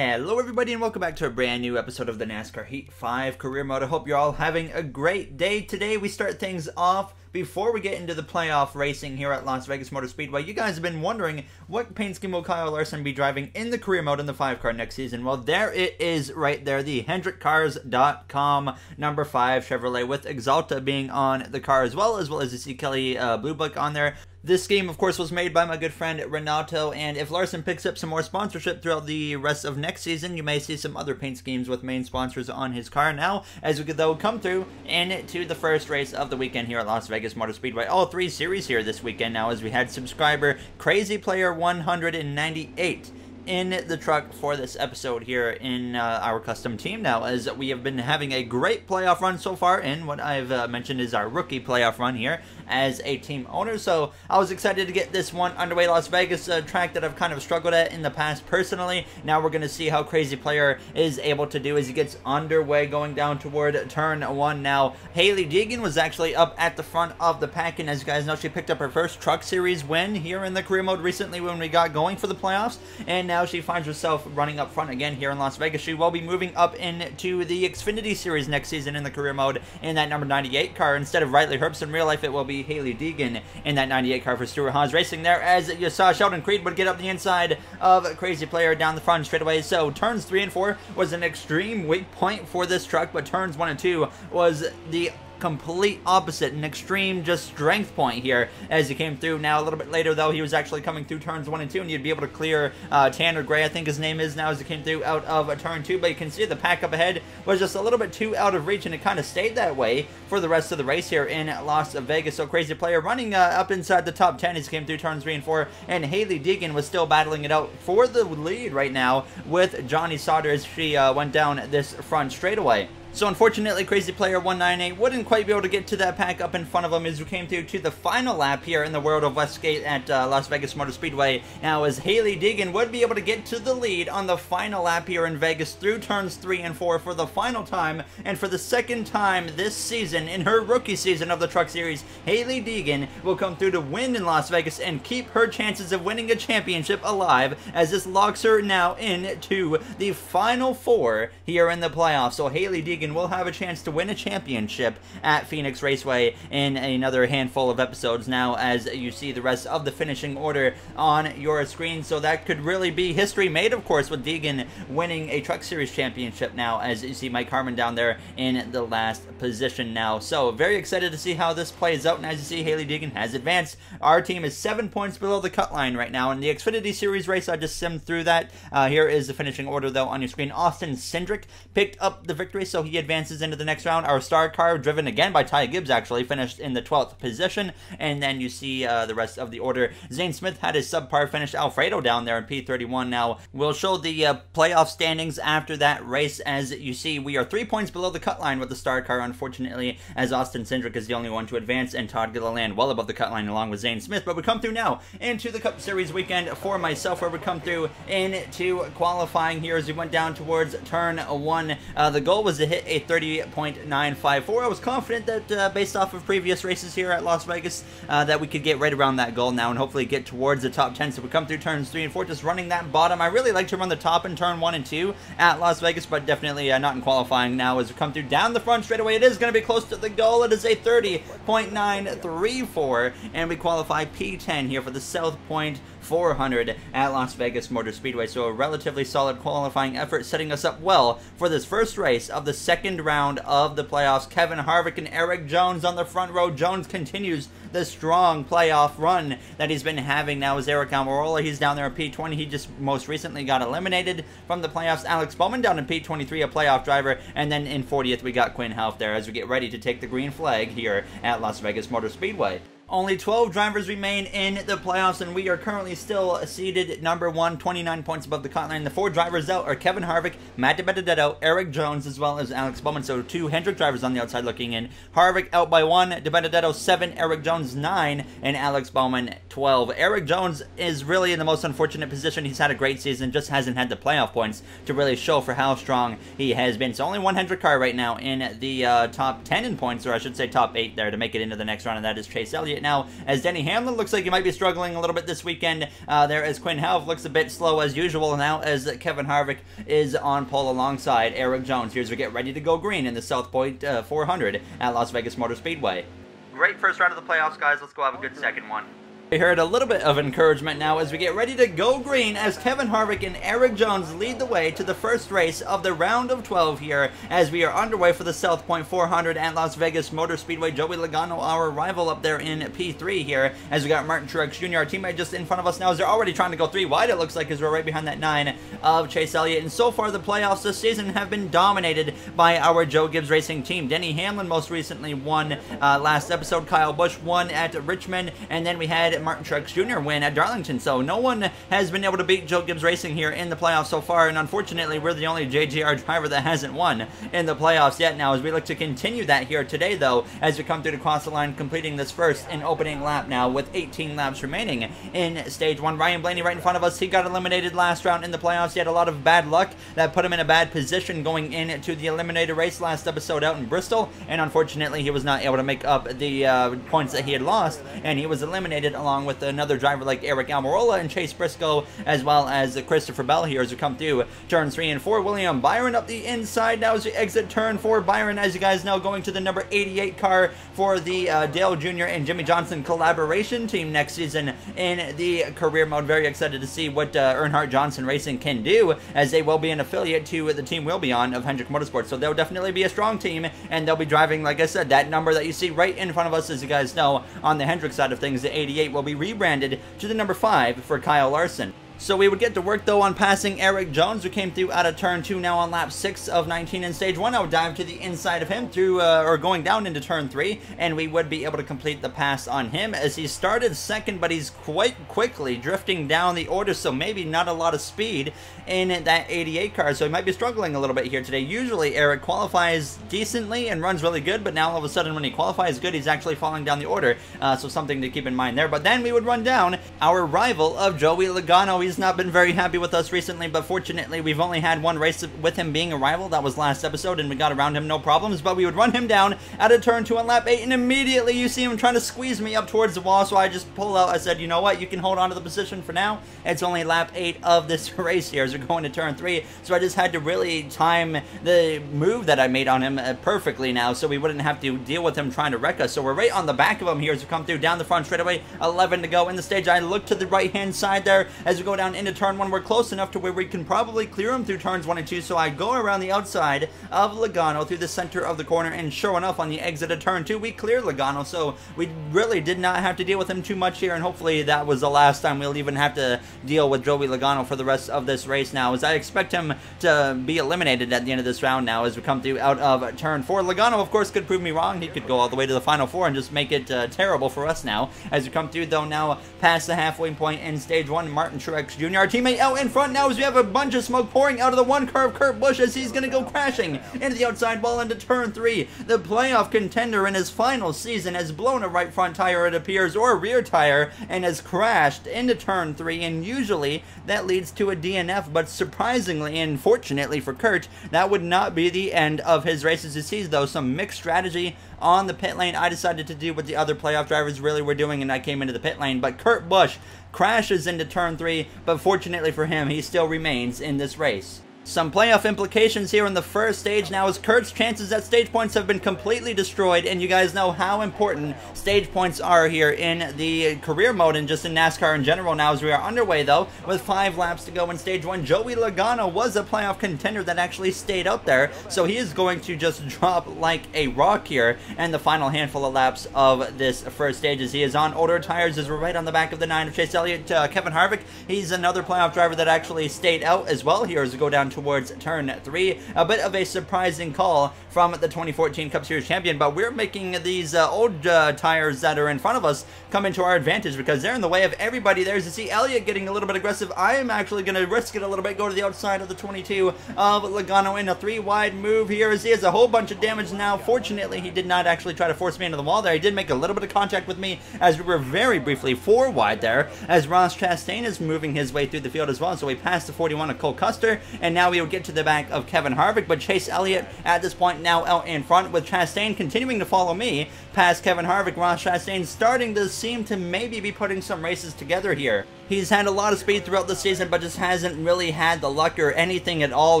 Hello everybody and welcome back to a brand new episode of the NASCAR HEAT 5 Career Mode. I hope you're all having a great day today. We start things off before we get into the playoff racing here at Las Vegas Motor Speedway. You guys have been wondering what paint scheme will Kyle Larson be driving in the career mode in the 5 car next season. Well, there it is right there, the HendrickCars.com number 5 Chevrolet with Exalta being on the car as well as you see Kelly Blue Book on there. This scheme, of course, was made by my good friend Renato, and if Larson picks up some more sponsorship throughout the rest of next season, you may see some other paint schemes with main sponsors on his car now, as we could, though, come through and to the first race of the weekend here at Las Vegas Motor Speedway. All three series here this weekend now, as we had subscriber CrazyPlayer198. In the truck for this episode here in our custom team now, as we have been having a great playoff run so far in what I've mentioned is our rookie playoff run here as a team owner. So I was excited to get this one underway. Las Vegas, a track that I've kind of struggled at in the past personally. Now we're going to see how Crazy Player is able to do as he gets underway going down toward turn one now. Hailie Deegan was actually up at the front of the pack, and as you guys know, she picked up her first Truck Series win here in the career mode recently when we got going for the playoffs, and now she finds herself running up front again here in Las Vegas. She will be moving up into the Xfinity Series next season in the career mode in that number 98 car. Instead of Riley Herbst in real life, it will be Hailie Deegan in that 98 car for Stuart Haas Racing there, as you saw Sheldon Creed would get up the inside of Crazy Player down the front straightaway. So turns 3 and 4 was an extreme weak point for this truck, but turns 1 and 2 was the complete opposite, an extreme just strength point here as he came through. Now a little bit later though, he was actually coming through turns 1 and 2, and you'd be able to clear Tanner Gray, I think his name is now, as he came through out of turn 2, but you can see the pack up ahead was just a little bit too out of reach, and it kind of stayed that way for the rest of the race here in Las Vegas. So Crazy Player running up inside the top 10 as he came through turns 3 and 4, and Hailie Deegan was still battling it out for the lead right now with Johnny Sauter as she went down this front straightaway. So unfortunately, CrazyPlayer198 wouldn't quite be able to get to that pack up in front of him as we came through to the final lap here in the World of Westgate at Las Vegas Motor Speedway. Now as Hailie Deegan would be able to get to the lead on the final lap here in Vegas through turns 3 and 4 for the final time, and for the second time this season in her rookie season of the Truck Series, Hailie Deegan will come through to win in Las Vegas and keep her chances of winning a championship alive, as this locks her now into the final 4 here in the playoffs. So Hailie Deegan will have a chance to win a championship at Phoenix Raceway in another handful of episodes now, as you see the rest of the finishing order on your screen. So that could really be history made, of course, with Deegan winning a Truck Series championship now, as you see Mike Harmon down there in the last position now. So very excited to see how this plays out, and as you see, Hailie Deegan has advanced. Our team is 7 points below the cut line right now in the Xfinity Series race. I just simmed through that. Here is the finishing order though on your screen. Austin Cindric picked up the victory, so he advances into the next round. Our star car, driven again by Ty Gibbs, actually finished in the 12th position, and then you see the rest of the order. Zane Smith had his subpar finish. Alfredo down there in P31 now. We'll show the playoff standings after that race. As you see, we are 3 points below the cut line with the star car, unfortunately, as Austin Cindric is the only one to advance, and Todd Gilliland well above the cut line along with Zane Smith. But we come through now into the Cup Series weekend for myself, where we come through into qualifying here as we went down towards turn 1. The goal was to hit a 30.954. I was confident that based off of previous races here at Las Vegas that we could get right around that goal now and hopefully get towards the top 10. So we come through turns 3 and 4 just running that bottom. I really like to run the top in turn 1 and 2 at Las Vegas, but definitely not in qualifying now as we come through down the front straightaway. It is going to be close to the goal. It is a 30.934, and we qualify P10 here for the South Point 400 at Las Vegas Motor Speedway. So a relatively solid qualifying effort, setting us up well for this first race of the second round of the playoffs. Kevin Harvick and Eric Jones on the front row. Jones continues the strong playoff run that he's been having now as Eric Almirola, he's down there in P20. He just most recently got eliminated from the playoffs. Alex Bowman down in P23, a playoff driver. And then in 40th, we got Quin Houff there as we get ready to take the green flag here at Las Vegas Motor Speedway. Only 12 drivers remain in the playoffs, and we are currently still seated number 1, 29 points above the cut line. The 4 drivers out are Kevin Harvick, Matt DiBenedetto, Eric Jones, as well as Alex Bowman. So 2 Hendrick drivers on the outside looking in. Harvick out by 1, DiBenedetto 7, Eric Jones 9, and Alex Bowman 12. Eric Jones is really in the most unfortunate position. He's had a great season, just hasn't had the playoff points to really show for how strong he has been. So only 1 Hendrick car right now in the top 10 in points, or I should say top 8 there to make it into the next round, and that is Chase Elliott. it now, as Denny Hamlin looks like he might be struggling a little bit this weekend there, as Quin Houff looks a bit slow as usual now, as Kevin Harvick is on pole alongside Eric Jones. Here's we get ready to go green in the South Point 400 at Las Vegas Motor Speedway. Great first round of the playoffs, guys. Let's go have a good second one. We heard a little bit of encouragement now as we get ready to go green, as Kevin Harvick and Eric Jones lead the way to the first race of the round of 12 here, as we are underway for the South Point 400 at Las Vegas Motor Speedway. Joey Logano, our rival up there in P3 here, as we got Martin Truex Jr., our teammate just in front of us now, as they're already trying to go three wide, it looks like, as we're right behind that 9 of Chase Elliott. And so far the playoffs this season have been dominated by our Joe Gibbs Racing team. Denny Hamlin most recently won last episode, Kyle Busch won at Richmond, and then we had Martin Truex Jr. win at Darlington. So no one has been able to beat Joe Gibbs Racing here in the playoffs so far, and unfortunately we're the only JGR driver that hasn't won in the playoffs yet now, as we look to continue that here today though, as we come through to cross the line, completing this first and opening lap now with 18 laps remaining in stage 1. Ryan Blaney right in front of us, he got eliminated last round in the playoffs. He had a lot of bad luck that put him in a bad position going into the eliminator race last episode out in Bristol, and unfortunately he was not able to make up the points that he had lost, and he was eliminated along with another driver like Eric Almirola and Chase Briscoe, as well as Christopher Bell here as we come through turns 3 and 4. William Byron up the inside now as we exit turn 4. Byron, as you guys know, going to the number 88 car for the Dale Jr. and Jimmy Johnson collaboration team next season in the career mode. Very excited to see what Earnhardt Johnson Racing can do, as they will be an affiliate to the team we'll be on of Hendrick Motorsports. So they'll definitely be a strong team, and they'll be driving, like I said, that number that you see right in front of us, as you guys know, on the Hendrick side of things, the 88 will be rebranded to the number 5 for Kyle Larson. So we would get to work though on passing Eric Jones, who came through out of turn 2 now on lap 6 of 19 in stage 1. I would dive to the inside of him through, or going down into turn 3, and we would be able to complete the pass on him, as he started second, but he's quite quickly drifting down the order, so maybe not a lot of speed in that 88 car, so he might be struggling a little bit here today. Usually Eric qualifies decently and runs really good, but now all of a sudden when he qualifies good, he's actually falling down the order, so something to keep in mind there. But then we would run down our rival of Joey Logano. He's not been very happy with us recently, but fortunately we've only had one race with him being a rival. That was last episode, and we got around him no problems. But we would run him down out of turn 2 on lap 8, and immediately you see him trying to squeeze me up towards the wall, so I just pull out. I said, you know what, you can hold on to the position for now. It's only lap 8 of this race here as we're going to turn 3, so I just had to really time the move that I made on him perfectly now, so we wouldn't have to deal with him trying to wreck us. So we're right on the back of him here as we come through down the front straightaway. 11 to go in the stage. I look to the right hand side there as we go down into turn 1. We're close enough to where we can probably clear him through turns 1 and 2, so I go around the outside of Logano through the center of the corner, and sure enough on the exit of turn 2 we clear Logano, so we really did not have to deal with him too much here, and hopefully that was the last time we'll even have to deal with Joey Logano for the rest of this race now, as I expect him to be eliminated at the end of this round now as we come through out of turn 4. Logano of course could prove me wrong. He could go all the way to the final 4 and just make it terrible for us now as we come through though now past the halfway point in stage 1. Martin Truex Jr., our teammate, out in front now as we have a bunch of smoke pouring out of the one car of Kurt Busch, as he's going to go crashing into the outside wall into turn 3. The playoff contender in his final season has blown a right front tire, it appears, or a rear tire, and has crashed into turn 3, and usually that leads to a DNF, but surprisingly and fortunately for Kurt, that would not be the end of his races. He sees though some mixed strategy on the pit lane. I decided to do what the other playoff drivers really were doing, and I came into the pit lane, but Kurt Busch crashes into turn 3, but fortunately for him, he still remains in this race. Some playoff implications here in the first stage now, as Kurt's chances at stage points have been completely destroyed, and you guys know how important stage points are here in the career mode and just in NASCAR in general now, as we are underway though with 5 laps to go in stage 1. Joey Logano was a playoff contender that actually stayed up there, so he is going to just drop like a rock here and the final handful of laps of this first stage, as he is on older tires, as we're right on the back of the 9 of Chase Elliott. Kevin Harvick, he's another playoff driver that actually stayed out as well here as we go down towards turn 3. A bit of a surprising call from the 2014 Cup Series champion, but we're making these old tires that are in front of us come into our advantage because they're in the way of everybody there. As you see Elliott getting a little bit aggressive, I am actually going to risk it a little bit, go to the outside of the 22 of Logano in a 3 wide move here as he has a whole bunch of damage now. Fortunately he did not actually try to force me into the wall there. He did make a little bit of contact with me as we were very briefly 4 wide there as Ross Chastain is moving his way through the field as well, so we passed the 41 of Cole Custer, and now now we will get to the back of Kevin Harvick, but Chase Elliott at this point now out in front, with Chastain continuing to follow me past Kevin Harvick. Ross Chastain starting to seem to maybe be putting some races together here. He's had a lot of speed throughout the season, but just hasn't really had the luck or anything at all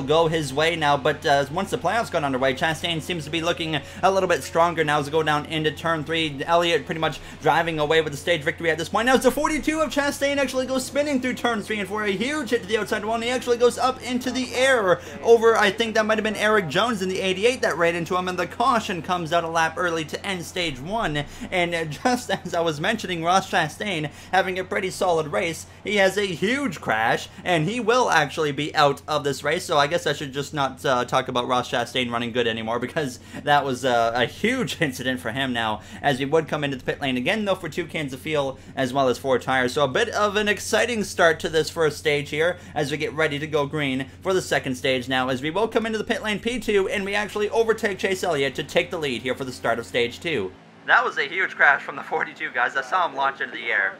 go his way now. But once the playoffs got underway, Chastain seems to be looking a little bit stronger now as we go down into turn 3. Elliott pretty much driving away with the stage victory at this point. Now it's a 42 of Chastain, actually goes spinning through turn 3 and 4. A huge hit to the outside one. He actually goes up into the air over, I think that might have been Eric Jones in the 88 that ran into him, and the caution comes out a lap early to end stage 1. And just as I was mentioning, Ross Chastain having a pretty solid race. He has a huge crash, and he will actually be out of this race, so I guess I should just not talk about Ross Chastain running good anymore, because that was a huge incident for him now, as we would come into the pit lane again, though, for 2 cans of fuel, as well as 4 tires. So a bit of an exciting start to this first stage here, as we get ready to go green for the second stage now, as we will come into the pit lane P2, and we actually overtake Chase Elliott to take the lead here for the start of stage 2. That was a huge crash from the 42, guys. I saw him launch into the air.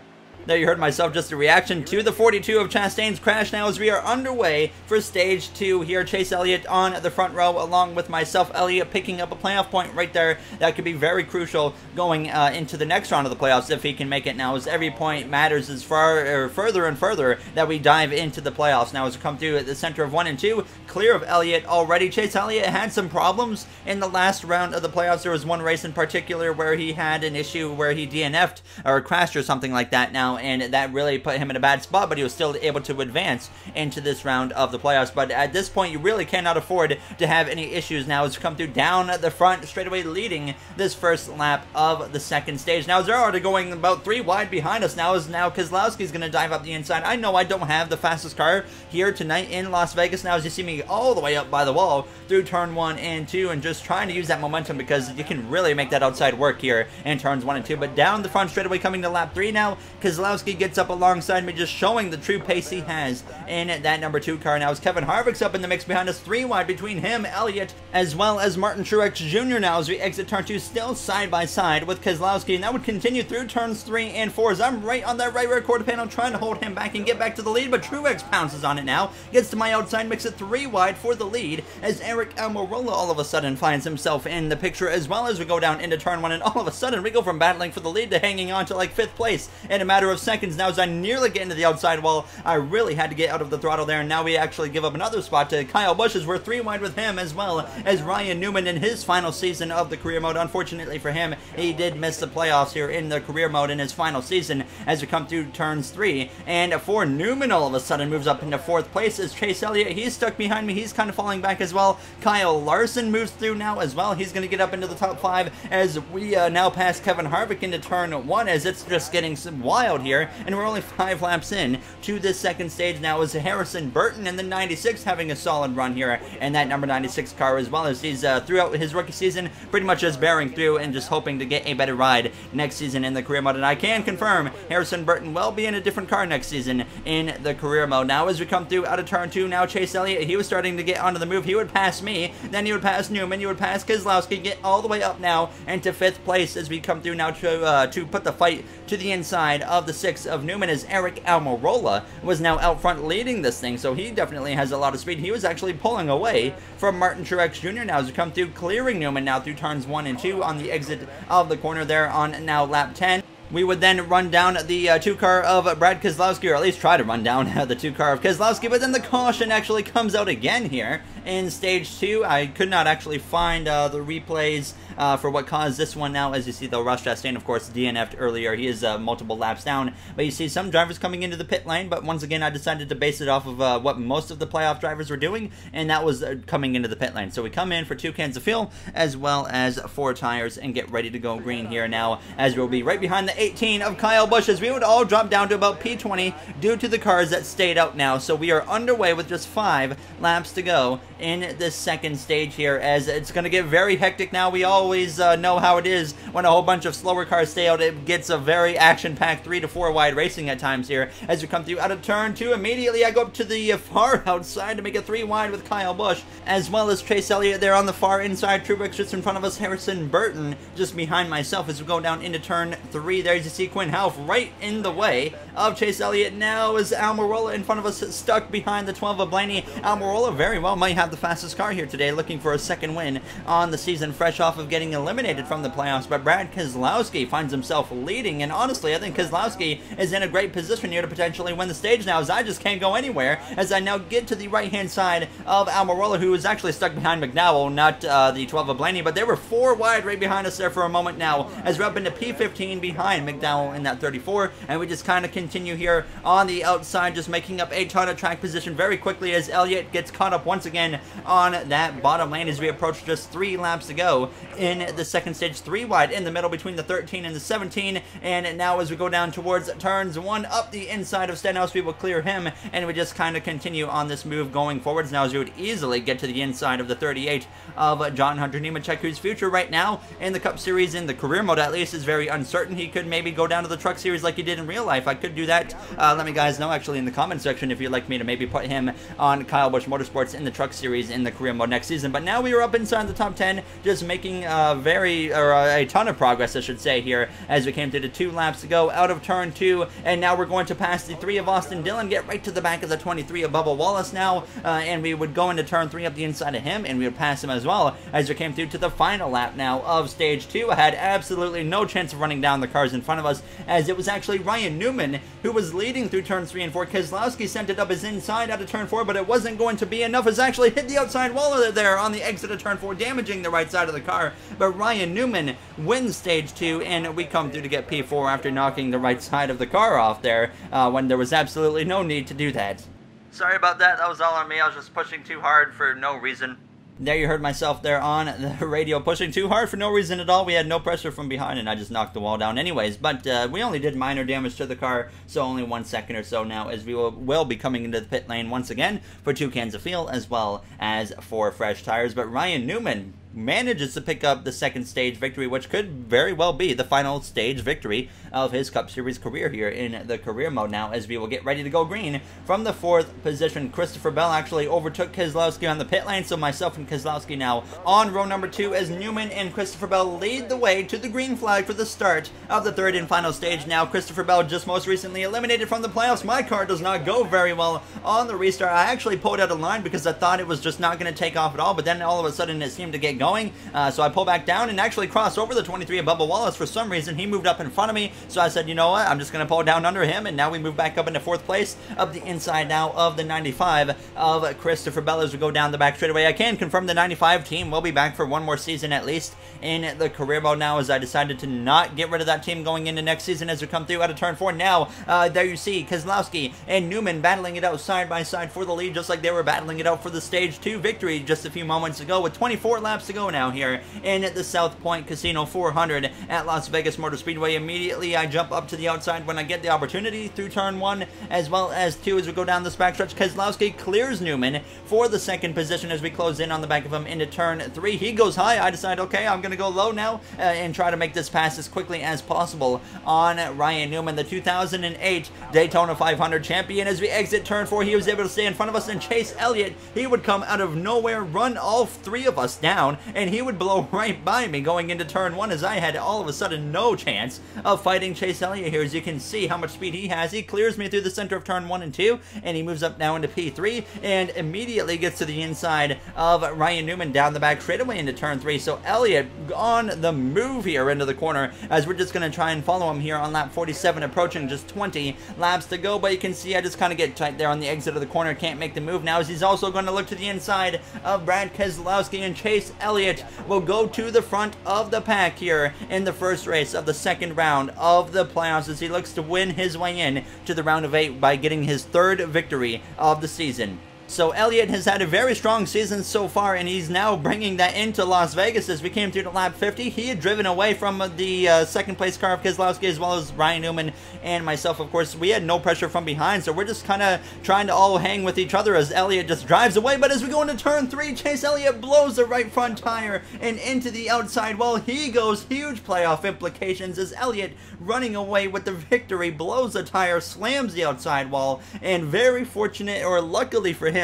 There you heard myself, just a reaction to the 42 of Chastain's crash now as we are underway for stage 2 here. Chase Elliott on the front row along with myself. Elliott picking up a playoff point right there. That could be very crucial going into the next round of the playoffs if he can make it now, as every point matters as far or further and further that we dive into the playoffs now as we come through at the center of 1 and 2. Clear of Elliott already. Chase Elliott had some problems in the last round of the playoffs. There was one race in particular where he had an issue where he DNF'd or crashed or something like that now, and that really put him in a bad spot, but he was still able to advance into this round of the playoffs. But at this point, you really cannot afford to have any issues now as you come through down the front, straightaway leading this first lap of the second stage. Now, they're already going about 3 wide behind us now, as now Keselowski's going to dive up the inside. I know I don't have the fastest car here tonight in Las Vegas now, as you see me all the way up by the wall through turn 1 and 2, and just trying to use that momentum because you can really make that outside work here in turns 1 and 2. But down the front straightaway coming to lap 3 now, Keselowski gets up alongside me, just showing the true pace he has in that number 2 car now, as Kevin Harvick's up in the mix behind us, 3 wide between him, Elliott, as well as Martin Truex Jr. now as we exit turn 2, still side by side with Keselowski, and that would continue through turns 3 and 4 as I'm right on that right rear quarter panel trying to hold him back and get back to the lead, but Truex pounces on it now, gets to my outside, makes it 3 wide for the lead as Eric Almirola all of a sudden finds himself in the picture as well as we go down into turn 1, and all of a sudden we go from battling for the lead to hanging on to like 5th place in a matter of seconds now as I nearly get into the outside wall. I really had to get out of the throttle there, and now we actually give up another spot to Kyle Busch as we're 3 wide with him, as well as Ryan Newman in his final season of the career mode. Unfortunately for him, he did miss the playoffs here in the career mode in his final season as we come through turns 3 and 4. Newman all of a sudden moves up into 4th place as Chase Elliott, he's stuck behind me, he's kind of falling back as well. Kyle Larson moves through now as well, he's going to get up into the top 5 as we now pass Kevin Harvick into turn 1 as it's just getting some wild here, and we're only 5 laps in to this second stage now as Harrison Burton in the 96 having a solid run here in that number 96 car, as well as he's throughout his rookie season pretty much just bearing through and just hoping to get a better ride next season in the career mode. And I can confirm Harrison Burton will be in a different car next season in the career mode. Now as we come through out of turn 2 now, Chase Elliott, he was starting to get onto the move. He would pass me, then he would pass Newman, he would pass Keselowski, get all the way up now into 5th place as we come through now to put the fight to the inside of the 6 of Newman, as Eric Almirola was now out front leading this thing, so he definitely has a lot of speed. He was actually pulling away from Martin Truex Jr. now as we come through, clearing Newman now through turns 1 and 2 on the exit of the corner there on now lap 10. We would then run down the 2-car of Brad Keselowski, or at least try to run down the 2-car of Keselowski, but then the caution actually comes out again here in stage 2. I could not actually find the replays for what caused this one now. As you see, though, Ross Chastain, of course, DNF'd earlier. He is multiple laps down, but you see some drivers coming into the pit lane, but once again, I decided to base it off of what most of the playoff drivers were doing, and that was coming into the pit lane. So we come in for 2 cans of fuel, as well as 4 tires, and get ready to go green here now, as we'll be right behind the 18 of Kyle Busch as we would all drop down to about P20 due to the cars that stayed out now. So we are underway with just 5 laps to go in this second stage here, as it's going to get very hectic now. We all always know how it is when a whole bunch of slower cars stay out. It gets a very action-packed 3 to 4 wide racing at times here as we come through out of turn two. Immediately I go up to the far outside to make a 3 wide with Kyle Busch, as well as Chase Elliott there on the far inside. Truex just in front of us, Harrison Burton just behind myself as we go down into turn 3. There you see Quin Houff right in the way of Chase Elliott. Now is Almirola in front of us, stuck behind the 12 of Blaney. Almirola very well might have the fastest car here today, looking for a second win on the season, fresh off of getting eliminated from the playoffs. But Brad Keselowski finds himself leading, and honestly I think Keselowski is in a great position here to potentially win the stage now, as I just can't go anywhere as I now get to the right hand side of Almirola, who is actually stuck behind McDowell, not the 12 of Blaney, but they were 4 wide right behind us there for a moment now as we're up into P15 behind McDowell in that 34, and we just kind of continue here on the outside, just making up a ton of track position very quickly as Elliott gets caught up once again on that bottom lane as we approach just 3 laps to go in the second stage. 3 wide in the middle between the 13 and the 17, and now as we go down towards turns 1 up the inside of Stenhouse, we will clear him, and we just kind of continue on this move going forwards now as we would easily get to the inside of the 38 of John Hunter Nemechek, whose future right now in the Cup Series, in the career mode at least, is very uncertain. He could maybe go down to the Truck Series like he did in real life. I could do that. Let me guys know actually in the comment section if you'd like me to maybe put him on Kyle Busch Motorsports in the Truck Series in the career mode next season. But now we are up inside the top 10, just making a ton of progress, I should say, here as we came through the 2 laps to go out of turn 2, and now we're going to pass the 3 of Austin Dillon, get right to the back of the 23 of Bubba Wallace now, and we would go into turn 3 up the inside of him, and we would pass him as well as we came through to the final lap now of stage 2. I had absolutely no chance of running down the cars in front of us, as it was actually Ryan Newman who was leading through turns 3 and 4. Keselowski sent it up his inside out of turn 4, but it wasn't going to be enough as actually hit the outside wall there on the exit of turn 4, damaging the right side of the car. But Ryan Newman wins stage 2, and we come through to get P4 after knocking the right side of the car off there when there was absolutely no need to do that. Sorry about that. That was all on me. I was just pushing too hard for no reason. There you heard myself there on the radio pushing too hard for no reason at all. We had no pressure from behind, and I just knocked the wall down anyways. But we only did minor damage to the car, so only 1 second or so now, as we will be coming into the pit lane once again for 2 cans of fuel as well as 4 fresh tires. But Ryan Newman manages to pick up the second stage victory, which could very well be the final stage victory of his Cup Series career here in the career mode now, as we will get ready to go green from the 4th position. Christopher Bell actually overtook Keselowski on the pit lane, so myself and Keselowski now on row number 2 as Newman and Christopher Bell lead the way to the green flag for the start of the 3rd and final stage now. Christopher Bell just most recently eliminated from the playoffs. My car does not go very well on the restart. I actually pulled out of line because I thought it was just not going to take off at all, but then all of a sudden it seemed to get going, so I pull back down and actually cross over the 23 of Bubba Wallace. For some reason he moved up in front of me, so I said, you know what, I'm just going to pull down under him, and now we move back up into 4th place up the inside now of the 95 of Christopher Bell as we go down the back straightaway. I can confirm the 95 team will be back for 1 more season at least in the career mode now, as I decided to not get rid of that team going into next season as we come through out of turn 4 now. There you see Keselowski and Newman battling it out side by side for the lead, just like they were battling it out for the stage 2 victory just a few moments ago, with 24 laps to go now here in the South Point Casino 400 at Las Vegas Motor Speedway. Immediately I jump up to the outside when I get the opportunity through turn 1 as well as 2 as we go down this backstretch. Keselowski clears Newman for the 2nd position as we close in on the back of him into turn 3. He goes high. I decide, okay, I'm going to go low now and try to make this pass as quickly as possible on Ryan Newman, the 2008 Daytona 500 champion. As we exit turn 4, he was able to stay in front of us, and Chase Elliott, he would come out of nowhere, run all 3 of us down, and he would blow right by me going into turn 1, as I had all of a sudden no chance of fighting Chase Elliott here. As you can see how much speed he has, he clears me through the center of turn 1 and 2, and he moves up now into P3 and immediately gets to the inside of Ryan Newman down the back straightaway into turn 3. So Elliott on the move here into the corner, as we're just going to try and follow him here on lap 47, approaching just 20 laps to go. But you can see I just kind of get tight there on the exit of the corner, can't make the move now, as he's also going to look to the inside of Brad Keselowski, and Chase Elliott will go to the front of the pack here in the first race of the 2nd round of the playoffs, as he looks to win his way in to the round of 8 by getting his 3rd victory of the season. So Elliott has had a very strong season so far, and he's now bringing that into Las Vegas. As we came through to lap 50, he had driven away from the second place car of Keselowski, as well as Ryan Newman and myself. Of course, we had no pressure from behind, so we're just kind of trying to all hang with each other as Elliott just drives away. But as we go into turn 3, Chase Elliott blows the right front tire and into the outside. Well, he goes, huge playoff implications as Elliott, running away with the victory, blows the tire, slams the outside wall, and very fortunate, or luckily for him,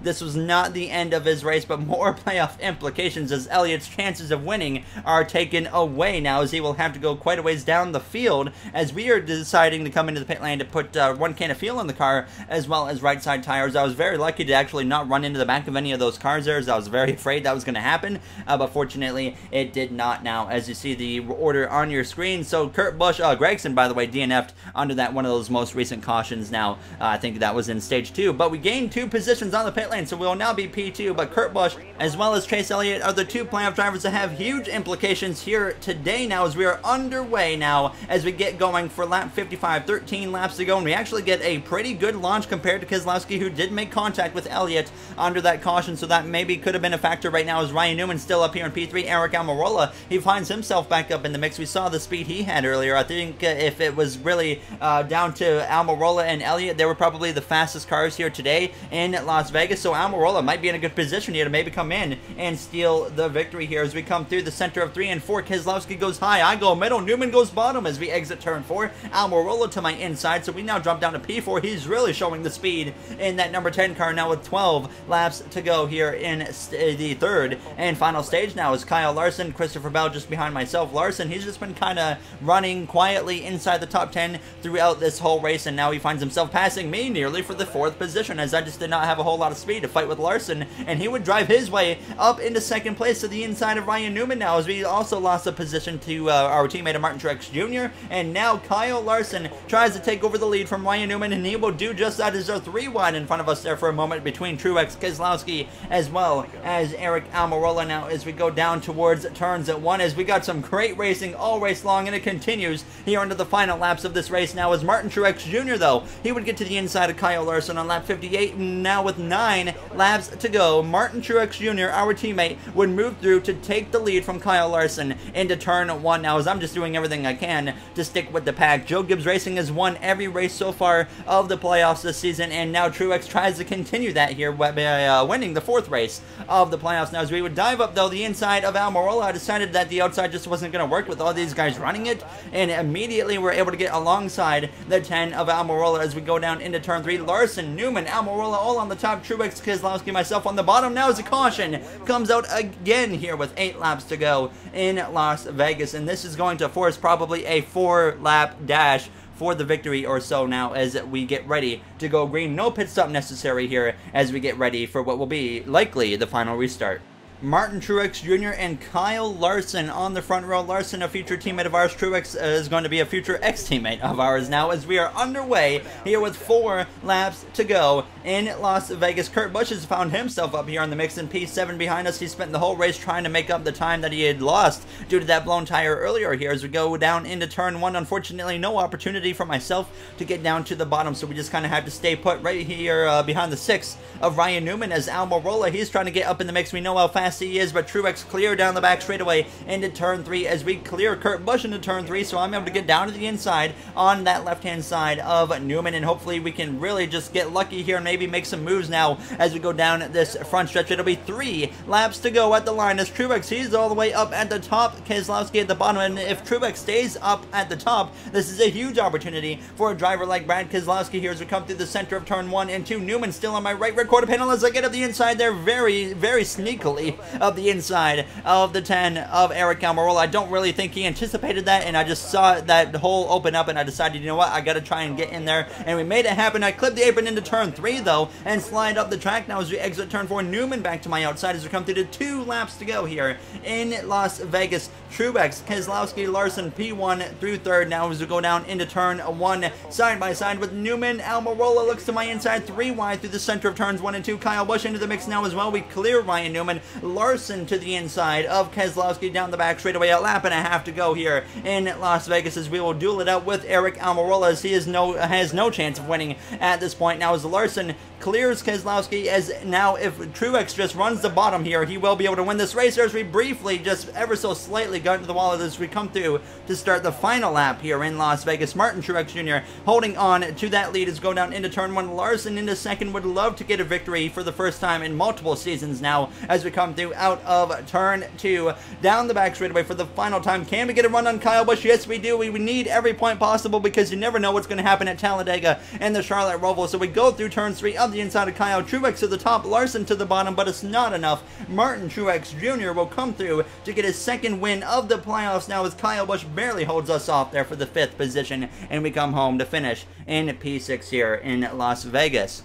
this was not the end of his race, but more playoff implications as Elliott's chances of winning are taken away now, as he will have to go quite a ways down the field, as we are deciding to come into the pit lane to put one can of fuel on the car, as well as right side tires. I was very lucky to actually not run into the back of any of those cars there, as I was very afraid that was going to happen, but fortunately it did not now, as you see the order on your screen. So Kurt Busch, Gregson, by the way, DNF'd under that one of those most recent cautions now. I think that was in stage 2, but we gained 2 positions on the pit lane, so we will now be P2, but Kurt Busch as well as Chase Elliott are the 2 playoff drivers that have huge implications here today now, as we are underway now as we get going for lap 55, 13 laps to go, and we actually get a pretty good launch compared to Keselowski, who did make contact with Elliott under that caution, so that maybe could have been a factor right now, as Ryan Newman's still up here in P3, Eric Almirola, he finds himself back up in the mix. We saw the speed he had earlier. I think if it was really down to Almirola and Elliott, they were probably the fastest cars here today in Las Vegas, so Almirola might be in a good position here to maybe come in and steal the victory here. As we come through the center of 3 and 4, Keselowski goes high, I go middle, Newman goes bottom as we exit turn 4, Almirola to my inside, so we now drop down to P4. He's really showing the speed in that number 10 car now with 12 laps to go here in the third and final stage now, is Kyle Larson, Christopher Bell just behind myself. Larson, he's just been kind of running quietly inside the top 10 throughout this whole race, and now he finds himself passing me nearly for the 4th position, as I just did not have a whole lot of speed to fight with Larson, and he would drive his way up into 2nd place to the inside of Ryan Newman now, as we also lost a position to our teammate Martin Truex Jr., and now Kyle Larson tries to take over the lead from Ryan Newman, and he will do just that, as our 3 wide in front of us there for a moment between Truex, Keselowski, as well as Eric Almirola now, as we go down towards turns at 1, as we got some great racing all race long, and it continues here into the final laps of this race now, as Martin Truex Jr., though, he would get to the inside of Kyle Larson on lap 58, and now with 9 laps to go, Martin Truex Jr., our teammate, would move through to take the lead from Kyle Larson into turn 1 now, as I'm just doing everything I can to stick with the pack. Joe Gibbs Racing has won every race so far of the playoffs this season, and now Truex tries to continue that here by winning the 4th race of the playoffs now, as we would dive up, though, the inside of Almirola. I decided that the outside just wasn't going to work with all these guys running it, and immediately we're able to get alongside the 10 of Almirola as we go down into turn 3. Larson, Newman, Almirola all on the top, Truex, Keselowski, myself on the bottom. Now as a caution comes out again here with 8 laps to go in Las Vegas, and this is going to force probably a 4-lap dash for the victory or so now, as we get ready to go green. No pit stop necessary here as we get ready for what will be likely the final restart. Martin Truex Jr. and Kyle Larson on the front row. Larson, a future teammate of ours. Truex is going to be a future ex-teammate of ours now, as we are underway here with 4 laps to go in Las Vegas. Kurt Busch has found himself up here on the mix in P7 behind us. He spent the whole race trying to make up the time that he had lost due to that blown tire earlier here. As we go down into turn 1, unfortunately no opportunity for myself to get down to the bottom, so we just kind of have to stay put right here behind the 6 of Ryan Newman as Almirola, he's trying to get up in the mix. We know how fast he is, but Truex clear down the back straightaway into turn 3 as we clear Kurt Busch into turn 3, so I'm able to get down to the inside on that left-hand side of Newman, and hopefully we can really just get lucky here and maybe make some moves now as we go down this front stretch. It'll be 3 laps to go at the line as Truex, he's all the way up at the top, Keselowski at the bottom, and if Truex stays up at the top, this is a huge opportunity for a driver like Brad Keselowski here as we come through the center of turn 1 and 2. Newman still on my right rear quarter panel as I get up the inside there very, very sneakily up the inside of the 10 of Eric Almirola. I don't really think he anticipated that, and I just saw that hole open up, and I decided, you know what, I gotta try and get in there, and we made it happen. I clipped the apron into turn 3 though, and slide up the track now as we exit turn 4. Newman back to my outside as we come through to 2 laps to go here in Las Vegas. Truex, Keselowski, Larson, P1 through 3rd now as we go down into turn 1 side by side with Newman. Almirola looks to my inside, 3 wide through the center of turns 1 and 2. Kyle Busch into the mix now as well. We clear Ryan Newman. Larson to the inside of Keselowski down the back straightaway. A lap and a half to go here in Las Vegas as we will duel it out with Eric Almirola as he has no chance of winning at this point. Now as Larson clears Keselowski, as now if Truex just runs the bottom here, he will be able to win this race. As we briefly, just ever so slightly, got into the wall as we come through to start the final lap here in Las Vegas. Martin Truex Jr. holding on to that lead as go down into turn one. Larson into second. Would love to get a victory for the first time in multiple seasons now as we come through out of turn two. Down the back straightaway for the final time. Can we get a run on Kyle Busch? Yes, we do. We need every point possible because you never know what's going to happen at Talladega and the Charlotte Roval. So we go through turn three of the inside of Kyle. Truex to the top, Larson to the bottom, but it's not enough. Martin Truex Jr. will come through to get his second win of the playoffs now as Kyle Busch barely holds us off there for the fifth position, and we come home to finish in P6 here in Las Vegas.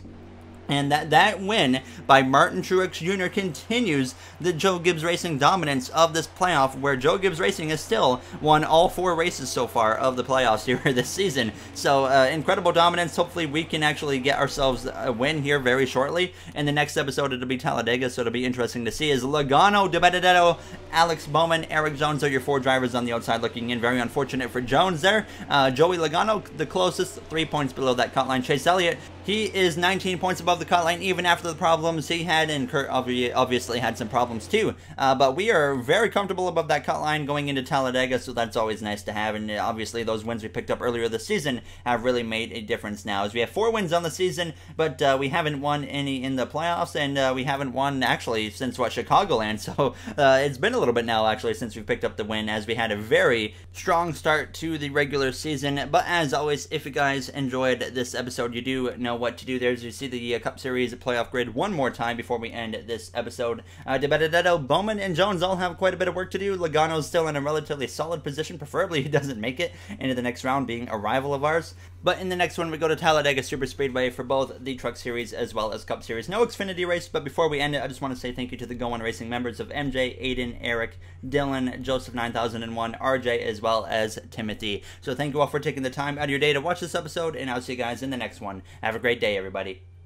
And that win by Martin Truex Jr. continues the Joe Gibbs Racing dominance of this playoff, where Joe Gibbs Racing has still won all four races so far of the playoffs here this season. So incredible dominance. Hopefully we can actually get ourselves a win here very shortly. In the next episode, it'll be Talladega, so it'll be interesting to see. Is Logano, DiBenedetto, Alex Bowman, Eric Jones are your four drivers on the outside looking in. Very unfortunate for Jones there. Joey Logano, the closest, 3 points below that cut line. Chase Elliott, he is 19 points above the cut line even after the problems he had, and Kurt obviously had some problems too. But we are very comfortable above that cut line going into Talladega, so that's always nice to have. And obviously those wins we picked up earlier this season have really made a difference now, as we have 4 wins on the season, but we haven't won any in the playoffs, and we haven't won actually since, what, Chicagoland. So it's been a little bit now actually since we picked up the win, as we had a very strong start to the regular season. But as always, if you guys enjoyed this episode, you do know what to do there, as you see the Cup Series playoff grid one more time before we end this episode. DiBenedetto, Bowman, and Jones all have quite a bit of work to do. Logano's still in a relatively solid position. Preferably he doesn't make it into the next round, being a rival of ours. But in the next one, we go to Talladega Super Speedway for both the Truck Series as well as Cup Series. No Xfinity race, but before we end it, I just want to say thank you to the Go On Racing members of MJ, Aiden, Eric, Dylan, Joseph 9001, RJ, as well as Timothy. So thank you all for taking the time out of your day to watch this episode, and I'll see you guys in the next one. Have a great day, everybody.